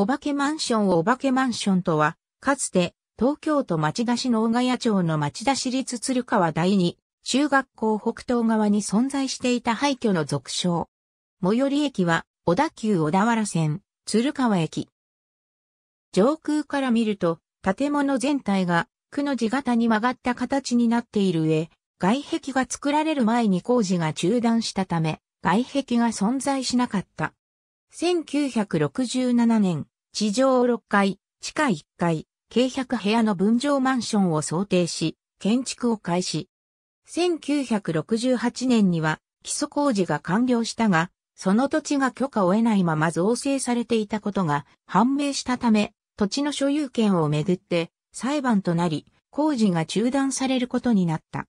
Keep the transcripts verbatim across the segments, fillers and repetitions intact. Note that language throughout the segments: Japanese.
お化けマンションお化けマンションとは、かつて、東京都町田市の大ヶ谷町の町田市立鶴川第二中学校北東側に存在していた廃墟の俗称。最寄り駅は、小田急小田原線、鶴川駅。上空から見ると、建物全体が、くの字型に曲がった形になっている上、外壁が作られる前に工事が中断したため、外壁が存在しなかった。せんきゅうひゃくろくじゅうななねん、地上ろっかい、地下いっかい、計ひゃく部屋の分譲マンションを想定し、建築を開始。せんきゅうひゃくろくじゅうはちねんには基礎工事が完了したが、その土地が許可を得ないまま造成されていたことが判明したため、土地の所有権をめぐって裁判となり、工事が中断されることになった。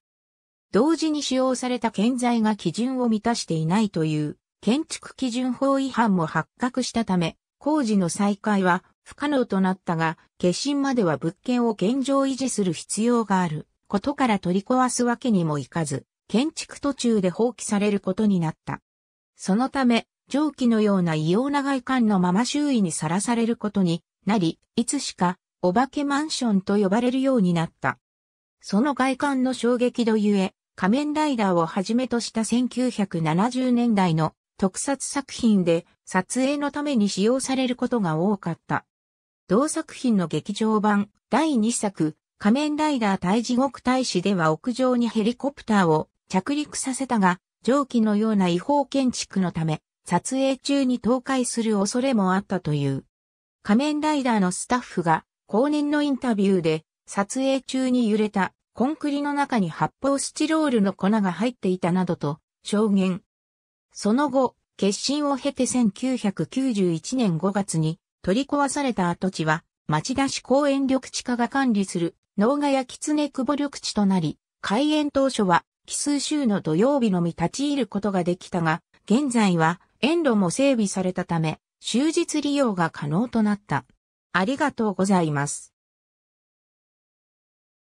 同時に使用された建材が基準を満たしていないという建築基準法違反も発覚したため、工事の再開は不可能となったが、下審までは物件を現状維持する必要があることから取り壊すわけにもいかず、建築途中で放棄されることになった。そのため、蒸気のような異様な外観のまま周囲にさらされることになり、いつしかお化けマンションと呼ばれるようになった。その外観の衝撃度ゆえ、仮面ライダーをはじめとしたせんきゅうひゃくななじゅうねんだいの特撮作品で撮影のために使用されることが多かった。同作品の劇場版だいにさく仮面ライダー対地獄大使では屋上にヘリコプターを着陸させたが、蒸気のような違法建築のため撮影中に倒壊する恐れもあったという。仮面ライダーのスタッフが後年のインタビューで撮影中に揺れた。コンクリの中に発泡スチロールの粉が入っていたなどと証言。その後、決心を経てせんきゅうひゃくきゅうじゅういちねんごがつに取り壊された跡地は町田市公園緑地課が管理する能ヶ谷狐窪緑地となり、開園当初は奇数週の土曜日のみ立ち入ることができたが、現在は園路も整備されたため、終日利用が可能となった。ありがとうございます。